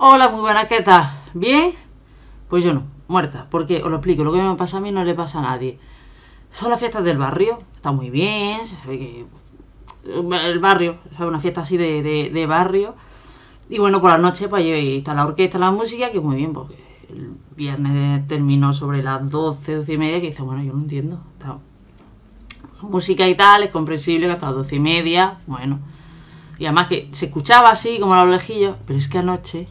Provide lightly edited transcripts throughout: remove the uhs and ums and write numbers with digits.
Hola, muy buenas, ¿qué tal? ¿Bien? Pues yo no, muerta, porque os lo explico, lo que me pasa a mí no le pasa a nadie. Son las fiestas del barrio, está muy bien, se sabe que el barrio, ¿sabes? Una fiesta así de barrio. Y bueno, por la noche pues ahí está la orquesta, la música, que muy bien, porque el viernes terminó sobre las 12, 12 y media, que dice, bueno, yo no entiendo, está música y tal, es comprensible que hasta las 12 y media, bueno. Y además que se escuchaba así, como a los lejillos, pero es que anoche...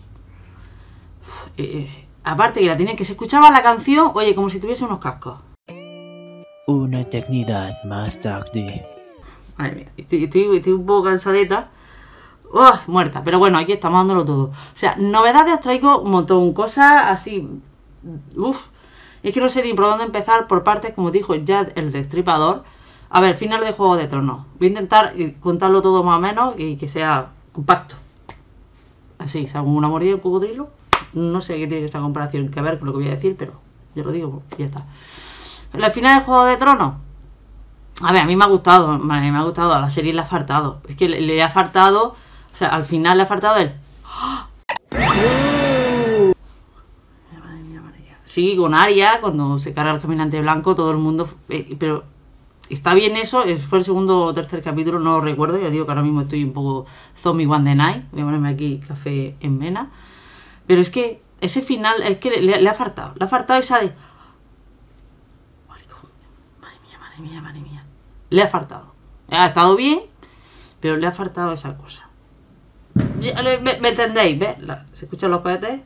aparte que la tenía, que se escuchaba la canción, oye, como si tuviese unos cascos. Una eternidad más tarde. Madre mía, estoy un poco cansadeta. Oh, muerta, pero bueno, aquí estamos dándolo todo. O sea, novedades os traigo un montón, cosas así. Uff, es que no sé ni por dónde empezar por partes, como dijo ya el Destripador. A ver, final de Juego de Tronos. Voy a intentar contarlo todo más o menos y que sea compacto. Así, ¿sabes? Una mordida de un cocodrilo. No sé qué tiene esta comparación que ver con lo que voy a decir, pero yo lo digo, ya está. La final del Juego de Tronos. A ver, a mí me ha gustado, a la serie le ha faltado. Es que le ha faltado, o sea, al final le ha faltado el... Madre mía, madre mía. Sí, con Arya, cuando se carga el Caminante Blanco, todo el mundo... pero está bien eso, fue el segundo o tercer capítulo, no lo recuerdo. Ya digo que ahora mismo estoy un poco zombie one the night. Voy a ponerme aquí café en vena. Pero es que ese final, es que le ha faltado. Le ha faltado esa de... Madre mía, madre mía, madre mía. Le ha faltado. Ha estado bien, pero le ha faltado esa cosa. ¿Me entendéis? ¿Ves? ¿Se escuchan los cohetes?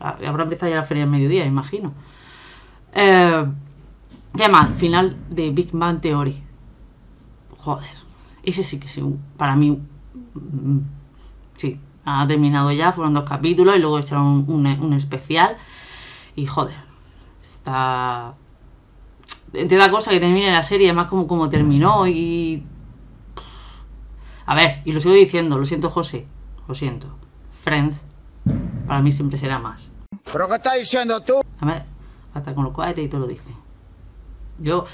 Habrá empezado ya la feria al mediodía, imagino. ¿Qué más? Final de Big Bang Theory. Joder. Ese sí que sí, para mí... Sí. Ha terminado ya, fueron 2 capítulos y luego echaron un especial. Y joder, está... Te da cosa que termine la serie, además como terminó y... A ver, y lo sigo diciendo, lo siento José, lo siento. Friends, para mí siempre será más. ¿Pero qué estás diciendo tú? A ver, hasta con los cohetes y todo lo dicen. Yo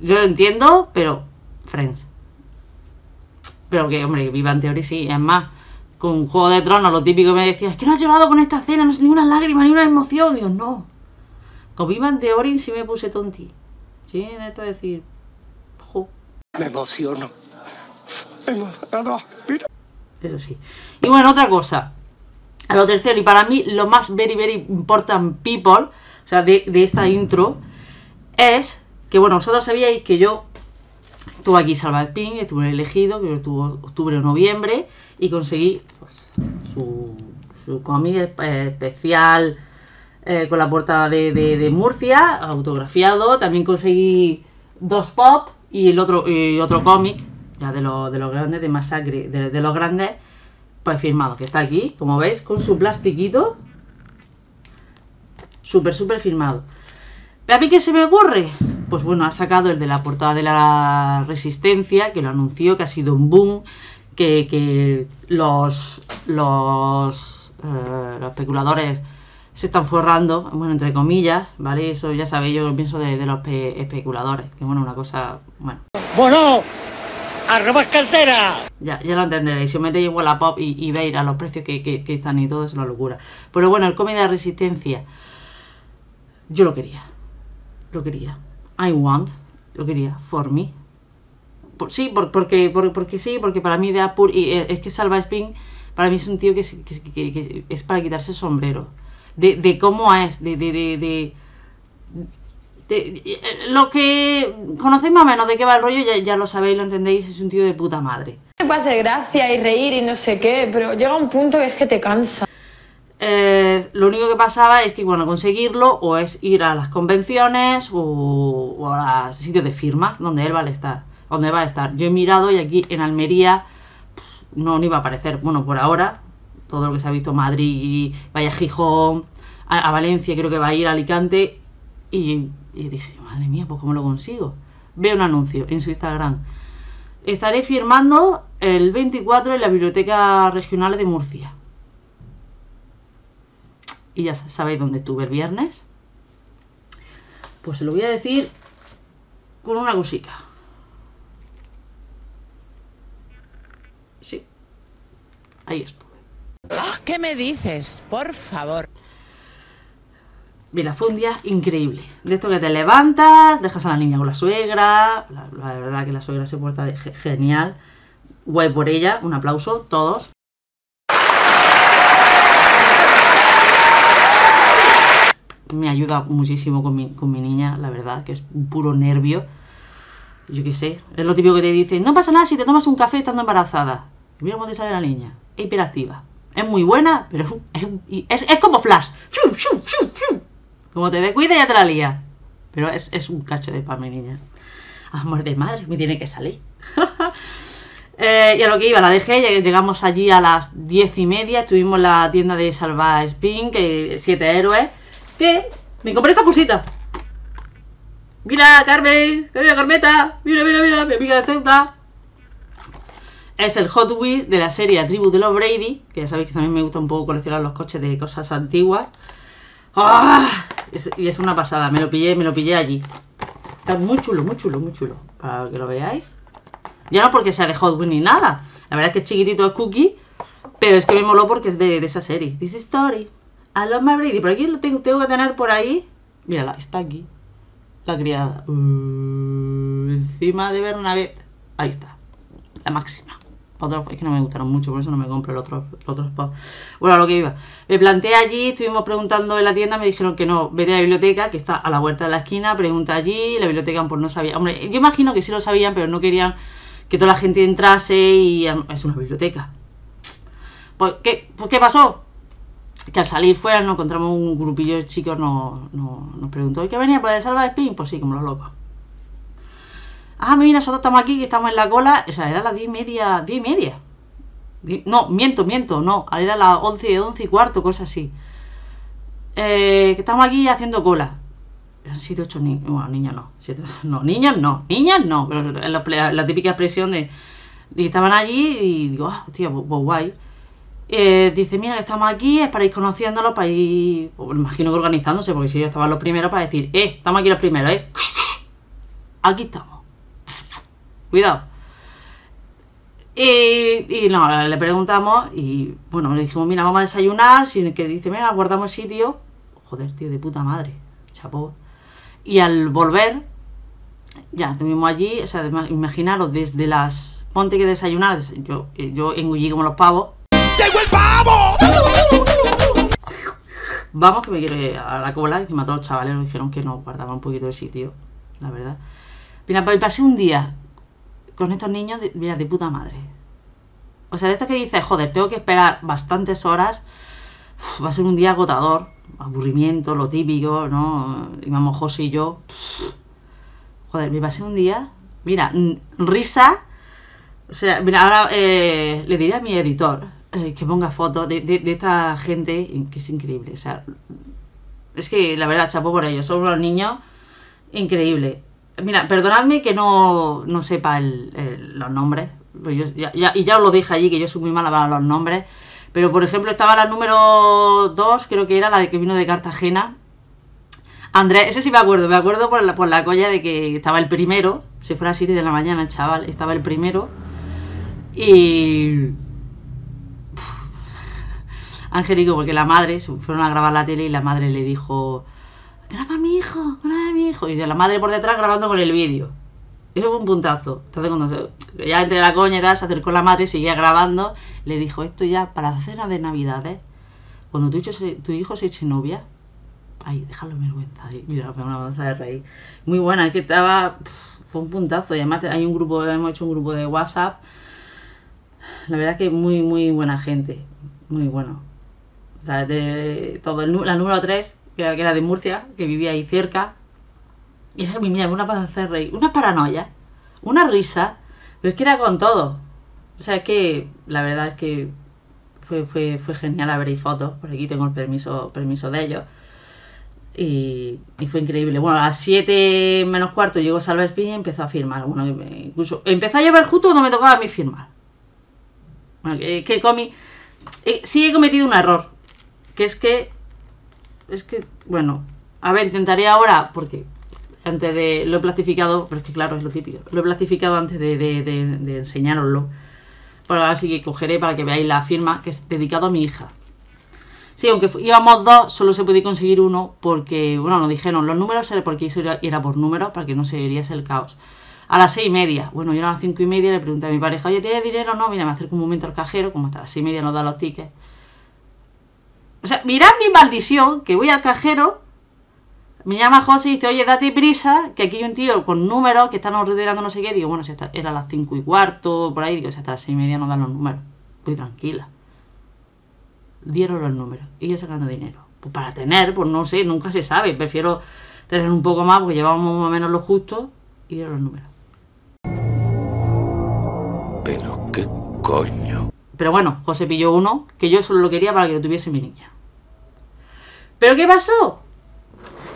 lo entiendo, pero... Friends. Pero que, hombre, que vivan teoría sí, es más... Con Juego de Tronos, lo típico que me decía, es que no has llorado con esta escena, no es ni una lágrima, ni una emoción. Digo, no. Con Big Bang Theory sí me puse tonti. Sí, en esto de decir, jo. Me emociono. Eso sí. Y bueno, otra cosa. A lo tercero, y para mí lo más very, very important people, o sea, de esta intro, es que, bueno, vosotros sabíais que yo... Estuve aquí Salva Espín, estuve elegido, creo que estuvo octubre o noviembre, y conseguí pues, su cómic especial con la portada de Murcia, autografiado. También conseguí 2 pop y otro cómic, ya de los grandes, de Masacre, de los grandes, pues firmado, que está aquí, como veis, con su plastiquito. Súper, súper firmado. ¿Pero a mí qué se me ocurre? Pues bueno, ha sacado el de la portada de La Resistencia, que lo anunció, que ha sido un boom, que los especuladores se están forrando, bueno, entre comillas, ¿vale? Eso ya sabéis, yo lo pienso de los especuladores, que bueno, una cosa, bueno. ¡Bueno! ¡Arroba cartera! Ya lo entenderéis, si os metéis en Wallapop y veis a los precios que están y todo, es una locura. Pero bueno, el cómic de La Resistencia, yo lo quería, I want, lo quería, for me. Porque para mí Deadpool, y es que Salva Espín para mí es un tío que es para quitarse el sombrero. De cómo es, lo que conocéis más o menos de qué va el rollo, ya lo sabéis, lo entendéis, es un tío de puta madre. Me puede hacer gracia y reír y no sé qué, pero llega un punto que es que te cansa. Lo único que pasaba es que, bueno, conseguirlo o es ir a las convenciones o a los sitios de firmas donde él va a estar, Yo he mirado y aquí en Almería no iba a aparecer, bueno, por ahora, todo lo que se ha visto Madrid, vaya Gijón, a Valencia creo que va a ir, a Alicante, y dije, madre mía, pues ¿cómo lo consigo? Veo un anuncio en su Instagram. Estaré firmando el 24 en la Biblioteca Regional de Murcia. Y ya sabéis dónde estuve el viernes. Pues se lo voy a decir con una cosita. Sí. Ahí estuve. ¿Qué me dices? Por favor. Mira, fue un día increíble. De esto que te levantas, dejas a la niña con la suegra. La verdad que la suegra se porta genial. Guay por ella, un aplauso, todos. Me ayuda muchísimo con mi niña, la verdad, que es un puro nervio. Yo qué sé, es lo típico que te dicen, no pasa nada si te tomas un café estando embarazada. Y mira cómo te sale la niña, es hiperactiva. Es muy buena, pero es como Flash. Como te descuida ya te la lía. Pero es un cacho de pan, mi niña. Amor de madre, me tiene que salir. Y a lo que iba, la dejé, llegamos allí a las 10:30, estuvimos en la tienda de Salva Espín, que 7 héroes. ¿Qué? Me compré esta cosita. Mira, Carmen, Carmen Carmeta. Mira, mira, mira, mi amiga de Ceuta. Es el Hot Wheels de la serie Tribu de los Brady, que ya sabéis que también me gusta un poco coleccionar los coches de cosas antiguas. ¡Oh! Y es una pasada, me lo pillé allí. Está muy chulo, muy chulo, muy chulo. Para que lo veáis. Ya no porque sea de Hot Wheels ni nada. La verdad es que es chiquitito, es cookie. Pero es que me moló porque es de esa serie. This is story. A los más Brady, por aquí lo tengo que tener por ahí. Mírala, está aquí. La criada. Encima de ver una vez. Ahí está. La máxima. Otros es que no me gustaron mucho, por eso no me compro el otro spot. Bueno, a lo que iba. Me planteé allí, estuvimos preguntando en la tienda, me dijeron que no, vete a la biblioteca, que está a la vuelta de la esquina, pregunta allí, la biblioteca pues no sabía. Hombre, yo imagino que sí lo sabían, pero no querían que toda la gente entrase y... Es una biblioteca. Pues, ¿qué pasó? Que al salir fuera nos encontramos un grupillo de chicos, nos preguntó, ¿y qué venía? ¿Para Salva Espín? Pues sí, como los locos. Ah, mira, nosotros estamos aquí, que estamos en la cola. O sea, era las 10:30. No, miento, no. Era las 11:15, cosas así. Que estamos aquí haciendo cola. Eran 7, 8 niños. Bueno, niños no. 7, 8, no. Niñas no. Pero la típica expresión de... Y estaban allí y digo, ah, hostia, pues guay. Dice, mira, que estamos aquí, es para ir conociéndolos, para ir... Pues, me imagino que organizándose, porque si ellos estaban los primeros para decir, estamos aquí los primeros, Aquí estamos. Cuidado. Y no, le preguntamos y, bueno, le dijimos, mira, vamos a desayunar, sin que dice, mira, guardamos sitio. Joder, tío, de puta madre, chapó. Y al volver, ya, estuvimos allí, o sea, imaginaros, desde las... Ponte que desayunar, yo engullí como los pavos. ¡Llegó el pavo! Vamos, que me quiero ir a la cola. Encima todos los chavales nos dijeron que no, guardaban un poquito de sitio, la verdad. Mira, pasé un día con estos niños, mira, de puta madre. O sea, de esto que dices, joder, tengo que esperar bastantes horas. Uf, va a ser un día agotador, aburrimiento, lo típico, ¿no? Y vamos, José y yo. Joder, me pasé un día, mira, risa. O sea, mira, ahora le diré a mi editor que ponga fotos de esta gente, que es increíble. O sea, es que la verdad, chapo por ellos, son unos niños increíbles. Mira, perdonadme que no sepa los nombres, pues ya os lo dije allí, que yo soy muy mala para los nombres, pero por ejemplo estaba la número 2, creo que era la que vino de Cartagena, Andrés. Ese sí me acuerdo por la colla de que estaba el primero. Se fue a las 7 de la mañana el chaval, estaba el primero. Y... Angélico, porque la madre, se fueron a grabar la tele y la madre le dijo, graba a mi hijo, y de la madre por detrás grabando con el vídeo. Eso fue un puntazo. Entonces cuando ya entre la coña y tal, se acercó la madre, seguía grabando, le dijo, esto ya para la cena de Navidades, cuando tu hijo se eche novia, ay, déjalo en vergüenza, ahí. Mira, me da una manza de reír. Muy buena, es que estaba, fue un puntazo, y además hemos hecho un grupo de WhatsApp, la verdad es que muy, muy buena gente, muy bueno. O sea, de todo, la número 3, que era de Murcia, que vivía ahí cerca. Y esa, mira, una para hacer reír, una paranoia, una risa, pero es que era con todo. O sea, es que la verdad es que fue genial. Habréis fotos, por aquí tengo el permiso de ellos. Y fue increíble. Bueno, a las 7:45 llegó Salva Espín y empezó a firmar. Bueno, incluso empezó a llevar justo cuando me tocaba a mí firmar. Bueno, que sí he cometido un error. Que es que, bueno, a ver, intentaré ahora, porque antes de, lo he plastificado, pero es que claro, es lo típico, lo he plastificado antes de enseñároslo, pero ahora sí que cogeré para que veáis la firma, que es dedicado a mi hija, Sí, aunque íbamos dos, solo se podía conseguir uno porque, bueno, nos dijeron los números, porque eso era por números, para que no se hiriese el caos. A las 6:30, bueno, yo a las 5:30 le pregunté a mi pareja, oye, ¿tienes dinero o no? Mira, me acerco un momento al cajero, como hasta las 6:30 nos dan los tickets. O sea, mirad mi maldición, que voy al cajero, me llama José y dice, oye, date prisa, que aquí hay un tío con números que están ordenando no sé qué. Digo, bueno, si hasta, era a las 5:15, por ahí, digo, si hasta las 6:30 nos dan los números. Voy tranquila. Dieron los números y yo sacando dinero. Pues para tener, pues no sé, nunca se sabe. Prefiero tener un poco más porque llevábamos más o menos lo justo y dieron los números. Pero qué coño. Pero bueno, José pilló uno que yo solo lo quería para que lo tuviese mi niña. ¿Pero qué pasó?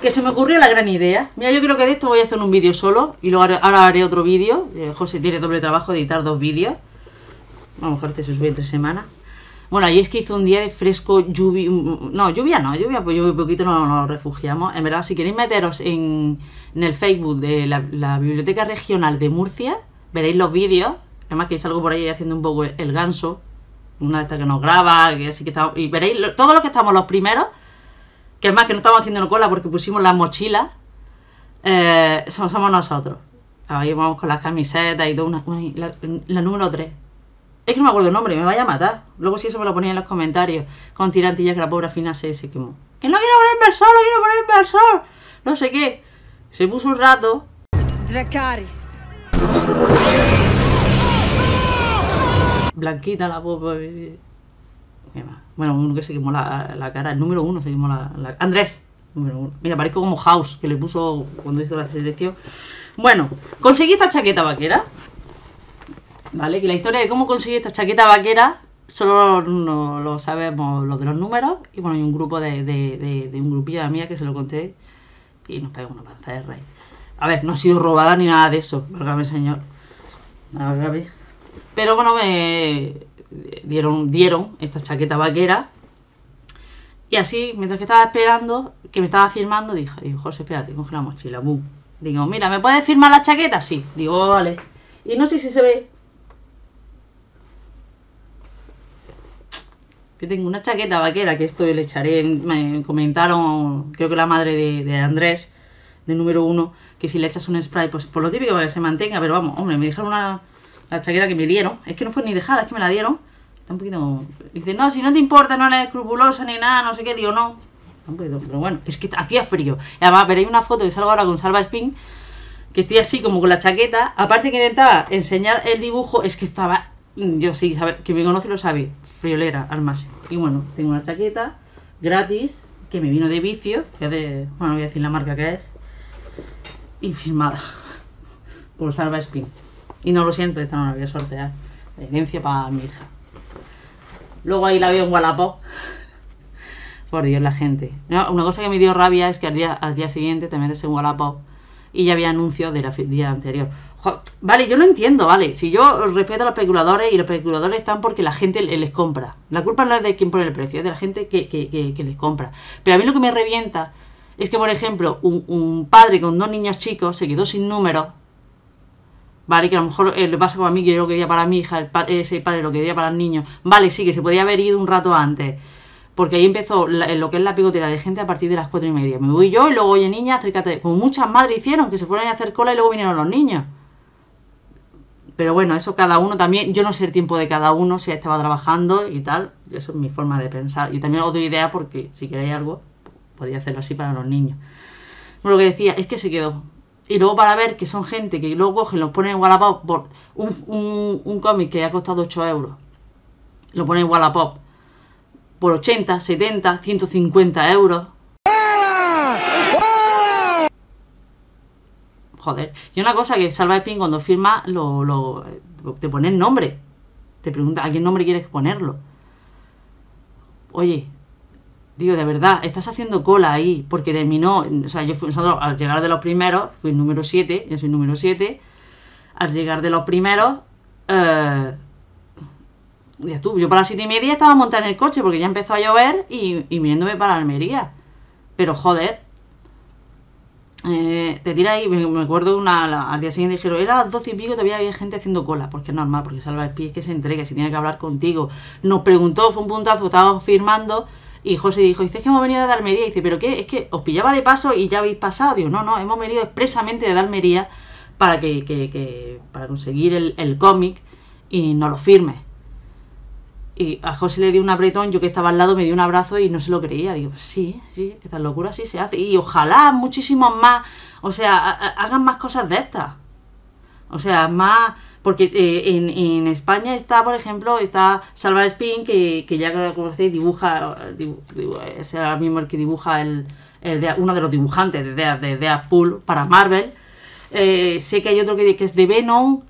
Que se me ocurrió la gran idea. Mira, yo creo que de esto voy a hacer un vídeo solo y luego ahora haré otro vídeo. José tiene doble trabajo de editar dos vídeos. A lo mejor este se sube entre semanas. Bueno, y es que hizo un día de fresco, lluvia. No, lluvia no, lluvia, pues lluvia poquito nos refugiamos. En verdad, si queréis meteros en el Facebook de la Biblioteca Regional de Murcia, veréis los vídeos. Además que salgo por ahí haciendo un poco el ganso. Una de estas que nos graba, que así que estamos. Y veréis todos los que estamos los primeros. Que además que no estamos haciendo cola porque pusimos las mochilas. Somos nosotros. Ahí vamos con las camisetas y todo. La número 3. Es que no me acuerdo el nombre, me vaya a matar. Luego si eso me lo ponía en los comentarios. Con tirantillas que la pobre Fina se quemó. Que no quiero poner inversor, no quiero poner inversor. No sé qué. Se puso un rato. Dracarys. Blanquita la pobre. Bueno, uno que se quemó la cara. El número 1 se quemó la... Andrés. Número 1. Mira, parezco como House, que le puso cuando hizo la selección. Bueno, conseguí esta chaqueta vaquera. ¿Vale? Que la historia de cómo conseguí esta chaqueta vaquera solo no lo sabemos los de los números. Y bueno, hay un grupo de un grupillo de amigas que se lo conté y nos pegó una panza de rey. A ver, no ha sido robada ni nada de eso, válgame señor. Válgame. Pero bueno, me dieron esta chaqueta vaquera. Y así, mientras que estaba esperando, que me estaba firmando, digo, José, espérate, coge la mochila, boom. Digo, mira, ¿me puedes firmar la chaqueta? Sí. Digo, vale. Y no sé si se ve... Yo tengo una chaqueta vaquera, que esto le echaré, me comentaron, creo que la madre de Andrés, de número 1, que si le echas un spray, pues por lo típico para que se mantenga, pero vamos, hombre, me dejaron la chaqueta que me dieron, es que no fue ni dejada, es que me la dieron, está un poquito, dice, no, si no te importa, no eres escrupulosa ni nada, no sé qué, digo, no, pero bueno, es que hacía frío, y además veréis una foto que salgo ahora con Salva Espín, que estoy así como con la chaqueta, aparte que intentaba enseñar el dibujo, es que estaba... Yo sí, que me conoce lo sabe, friolera al máximo. Y bueno, tengo una chaqueta gratis que me vino de vicio, que es de, bueno, voy a decir la marca que es, y firmada por Salva Espín. Y no lo siento, esta no la voy a sortear, la herencia para mi hija. Luego ahí la veo en Wallapop. Por Dios, la gente. No, una cosa que me dio rabia es que al día siguiente te metes en Wallapop y ya había anuncios del día anterior. Vale, yo lo entiendo, vale. Si yo respeto a los especuladores y los especuladores están porque la gente les compra. La culpa no es de quien pone el precio, es de la gente que les compra. Pero a mí lo que me revienta es que, por ejemplo, un padre con dos niños chicos se quedó sin números. Vale, que a lo mejor le pasa como a mí, que yo lo quería para mi hija, ese padre lo quería para el niño. Vale, sí, que se podía haber ido un rato antes. Porque ahí empezó lo que es la picotera de gente a partir de las 4:30. Me voy yo y luego, oye, niña, acércate. Como muchas madres hicieron, que se fueron a hacer cola y luego vinieron los niños. Pero bueno, eso cada uno también. Yo no sé el tiempo de cada uno, si estaba trabajando y tal. Eso es mi forma de pensar. Y también os doy idea porque si queréis algo, podría hacerlo así para los niños. Pero lo que decía es que se quedó. Y luego para ver que son gente que luego cogen, los ponen en Wallapop por un cómic que ha costado 8 €. Lo ponen en Wallapop por 80, 70, 150 €. Joder, y una cosa que Salva Espín cuando firma te pone el nombre, te pregunta a qué nombre quieres ponerlo. Oye, digo, de verdad, estás haciendo cola ahí, porque terminó, o sea, nosotros al llegar de los primeros, fui número 7, yo soy número 7, al llegar de los primeros, ya tú, yo para las 7:30 estaba montada en el coche porque ya empezó a llover y mirándome para Almería. Pero joder, te tira ahí, me acuerdo al día siguiente dijeron, era a las 12 y pico, todavía había gente haciendo cola, porque es normal, porque Salva Espín es que se entrega, si tiene que hablar contigo. Nos preguntó, fue un puntazo, estábamos firmando Y José dijo, dice, es que hemos venido de Almería. Y dice, ¿pero qué? Es que os pillaba de paso y ya habéis pasado. Digo, no, no, hemos venido expresamente de Almería para para conseguir el cómic y no lo firmes. Y a José le dio un apretón, yo que estaba al lado me dio un abrazo y no se lo creía. Digo, sí, sí, que esta locura sí se hace. Y ojalá muchísimos más, o sea, hagan más cosas de estas. O sea, más... Porque en España está, por ejemplo, está Salva Espín, que ya lo conocéis, es ahora mismo el que dibuja uno de los dibujantes de Deadpool para Marvel. Sé que hay otro que es de Venom,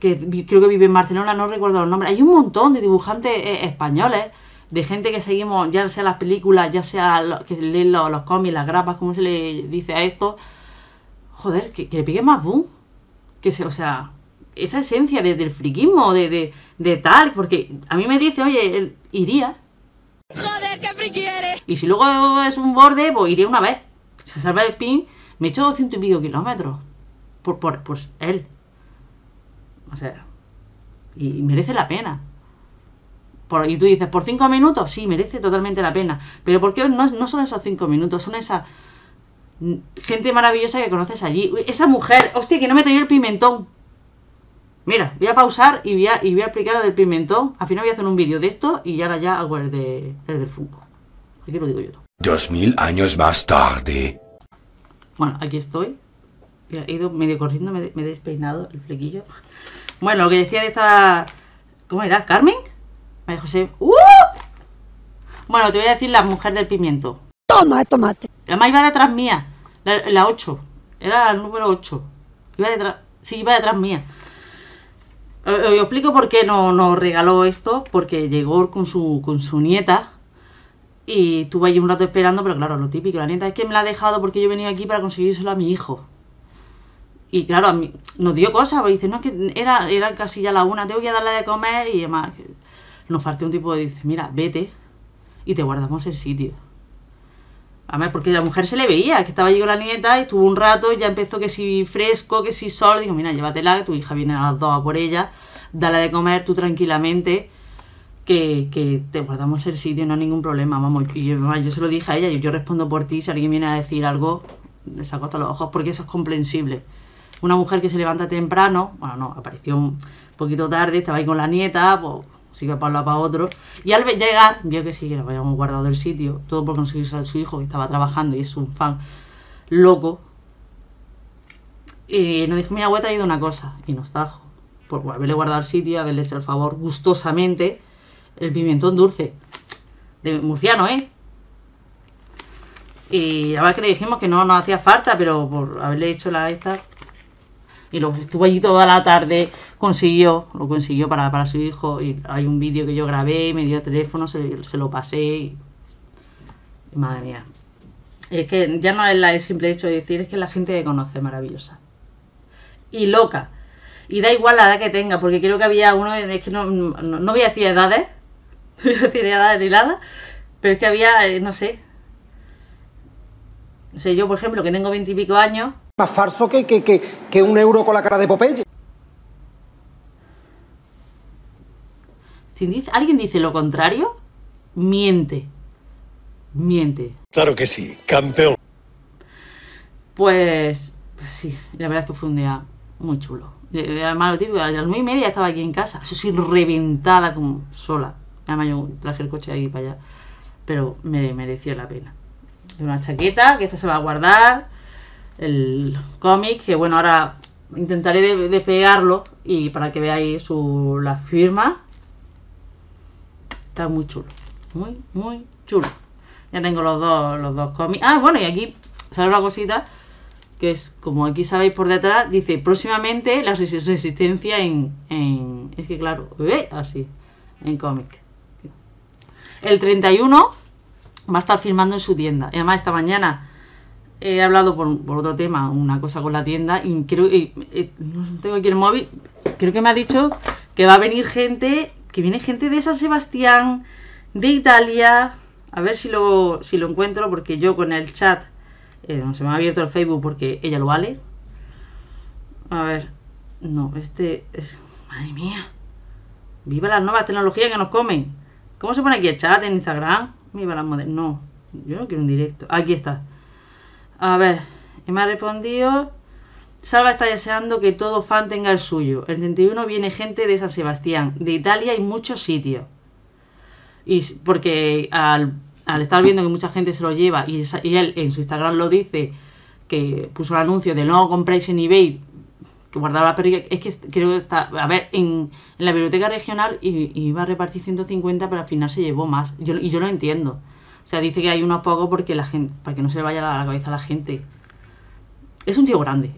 que creo que vive en Barcelona, no recuerdo los nombres. Hay un montón de dibujantes españoles, de gente que seguimos, ya sea las películas, ya sea que leen los cómics, las grapas, como se le dice a esto. Joder, que le pique más boom. O sea, esa esencia del friquismo, de tal, porque a mí me dice, oye, iría. Joder, qué friki eres. Y si luego es un borde, pues iría una vez. Se salva el pin, me he hecho 200 y pico kilómetros por él. O sea, y merece la pena. Y tú dices, ¿por 5 minutos? Sí, merece totalmente la pena. Pero porque no son esos 5 minutos, son esa gente maravillosa que conoces allí. Esa mujer, hostia, que no me traía el pimentón. Mira, voy a pausar y voy a explicar lo del pimentón. Al final voy a hacer un vídeo de esto y ahora ya hago el del Funko. Aquí lo digo yo. 2000 años más tarde. Bueno, aquí estoy. Mira, he ido medio corriendo, me he despeinado el flequillo. Bueno, lo que decía de esta... ¿Cómo era? ¿Carmen? María José. ¡Uh! Bueno, te voy a decir la mujer del pimiento. Toma, tomate. La más iba detrás mía. La 8. Era la número 8. Iba detrás... Sí, iba detrás mía. Os explico por qué nos regaló esto. Porque llegó con su nieta. Y estuve allí un rato esperando. Pero claro, lo típico. La nieta es que me la ha dejado porque yo he venido aquí para conseguírselo a mi hijo. Y claro, a mí nos dio cosas, porque dice, no, es que era casi ya la 1, tengo que darle de comer. Y además, nos falté un tipo que dice, mira, vete y te guardamos el sitio. Además, porque la mujer se le veía, que estaba allí con la nieta, y estuvo un rato, y ya empezó que si fresco, que si sol. Digo, mira, llévatela, que tu hija viene a las 2 a por ella, dale de comer tú tranquilamente, que te guardamos el sitio, no hay ningún problema, vamos. Y yo se lo dije a ella, yo respondo por ti, si alguien viene a decir algo, les acosto los ojos, porque eso es comprensible. Una mujer que se levanta temprano, bueno, no, apareció un poquito tarde, estaba ahí con la nieta, pues se iba para un lado para otro. Y al llegar, vio que sí, que nos habíamos guardado el sitio, todo por conseguir a su hijo que estaba trabajando y es un fan loco. Y nos dijo, mira, voy a traer una cosa. Y nos trajo, por haberle guardado el sitio, haberle hecho el favor gustosamente, el pimentón dulce. De murciano, ¿eh? Y además que le dijimos que no nos hacía falta, pero por haberle hecho esta... Y luego estuvo allí toda la tarde, lo consiguió para su hijo. Y hay un vídeo que yo grabé, me dio el teléfono, se lo pasé. Y madre mía. Es que ya no es el simple hecho de decir, es que la gente que conoce maravillosa. Y loca. Y da igual la edad que tenga, porque creo que había uno, es que no voy a decir edades, no voy a decir edades ni nada, pero es que había, no sé. O sea, yo, por ejemplo, que tengo 20 y pico años. Más farso que un euro con la cara de Popeye. Si alguien dice lo contrario, miente. Miente. Claro que sí, campeón. Pues sí, la verdad es que fue un día muy chulo. Además, lo típico, a las 9:30 estaba aquí en casa. Eso sí, reventada como sola. Además, yo traje el coche de aquí para allá. Pero me mereció la pena. Una chaqueta, que esta se va a guardar. El cómic, que bueno, ahora intentaré despegarlo y para que veáis la firma. Está muy chulo, muy, muy chulo. Ya tengo los dos cómics. Ah, bueno, y aquí sale una cosita que es, como aquí sabéis por detrás, dice próximamente La Resistencia en es que claro, así, en cómic. El 31 va a estar firmando en su tienda. Y además esta mañana... He hablado por otro tema, una cosa con la tienda, y creo que tengo aquí el móvil. Creo que me ha dicho que va a venir gente, que viene gente de San Sebastián, de Italia. A ver si lo encuentro, porque yo con el chat se me ha abierto el Facebook porque ella lo vale. A ver, no, este es... Madre mía, viva las nuevas tecnologías que nos comen. ¿Cómo se pone aquí el chat en Instagram? Mi balas modernas. No, yo no quiero un directo. Aquí está. A ver, y me ha respondido... Salva está deseando que todo fan tenga el suyo. El 31 viene gente de San Sebastián, de Italia y muchos sitios. Y porque al estar viendo que mucha gente se lo lleva y él en su Instagram lo dice, que puso un anuncio de no compráis en Ebay, que guardaba la pérdida. Es que creo que está, a ver, en la biblioteca regional iba a repartir 150, pero al final se llevó más. Y yo lo entiendo. O sea, dice que hay unos pocos porque la gente, para que no se le vaya a la cabeza a la gente. Es un tío grande,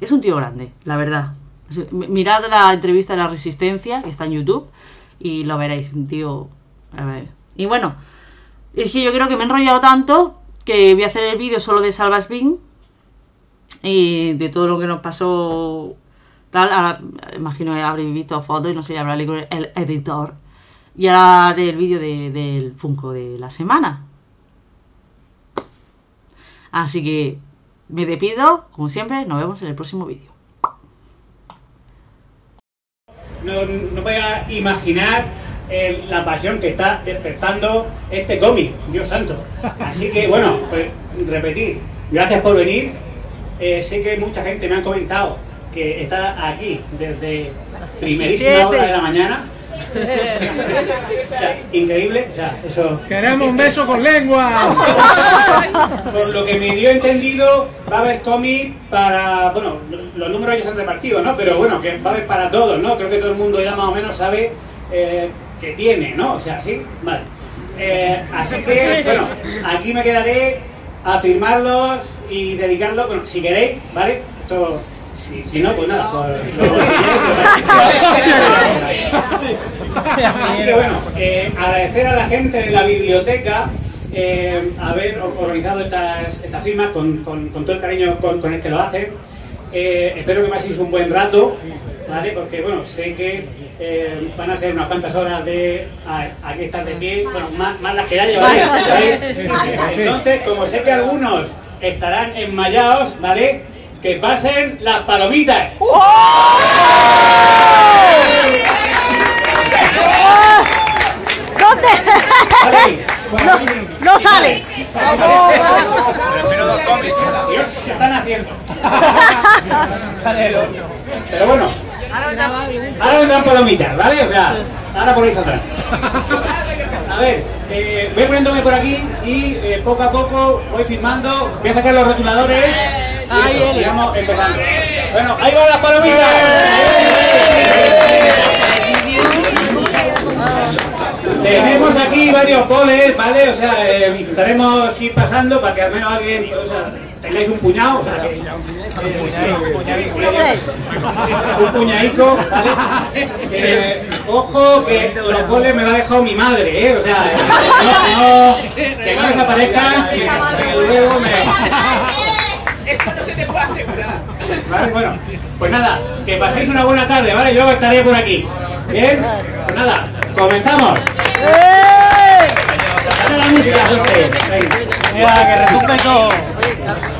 la verdad. Mirad la entrevista de La Resistencia, que está en YouTube, y lo veréis, un tío... A ver. Y bueno, es que yo creo que me he enrollado tanto que voy a hacer el vídeo solo de Salva Espín y de todo lo que nos pasó tal. Ahora, imagino que habréis visto fotos y no sé, habrá leído el editor. Y ahora haré el vídeo del Funko de la semana. Así que... me despido, como siempre, nos vemos en el próximo vídeo. No podía imaginar la pasión que está despertando este cómic, Dios santo. Así que, bueno, pues repetir, gracias por venir. Sé que mucha gente me ha comentado que está aquí desde primerísima hora de la mañana. O sea, increíble, o sea, eso... ¡Queremos un beso con lengua! Por lo que me dio entendido, va a haber cómic para... Bueno, los números ya se han repartido, ¿no? Pero bueno, que va a haber para todos, ¿no? Creo que todo el mundo ya más o menos sabe que tiene, ¿no? O sea, ¿sí? Vale. Así que, bueno, aquí me quedaré a firmarlos y dedicarlos, bueno, si queréis, ¿vale? Esto... Si no, pues nada, así que bueno, agradecer a la gente de la biblioteca haber organizado estas firmas con todo el cariño con el que lo hacen. Espero que paséis un buen rato, ¿vale? Porque bueno, sé que van a ser unas cuantas horas de aquí estar de pie, bueno, más las que ya llevaré, ¿vale? Entonces, como sé que algunos estarán enmayados, ¿vale? ¡Que pasen las palomitas! ¡Oh! ¿Dónde? Vale, no sale. Dios, se están haciendo. Pero bueno, ahora vendrán palomitas, ¿vale? O sea, ahora ponéis atrás. A ver, voy poniéndome por aquí y poco a poco voy firmando, voy a sacar los rotuladores. Ahí vamos empezando. Bueno, ahí van las palomitas. Tenemos aquí varios poles, ¿vale? O sea, intentaremos ir pasando para que al menos alguien, o sea, tengáis un puñado, o sea, que, un puñadico, ¿vale? Ojo que los poles me lo ha dejado mi madre, ¿eh? O sea, que no desaparezcan, que luego me... Eso no se te puede asegurar. Vale, bueno, pues nada, que paséis una buena tarde, ¿vale? Yo estaré por aquí. ¿Bien? Pues nada, comenzamos. ¡Eh! ¡Dale la música, Jorge! ¡Venga, que retumbe todo!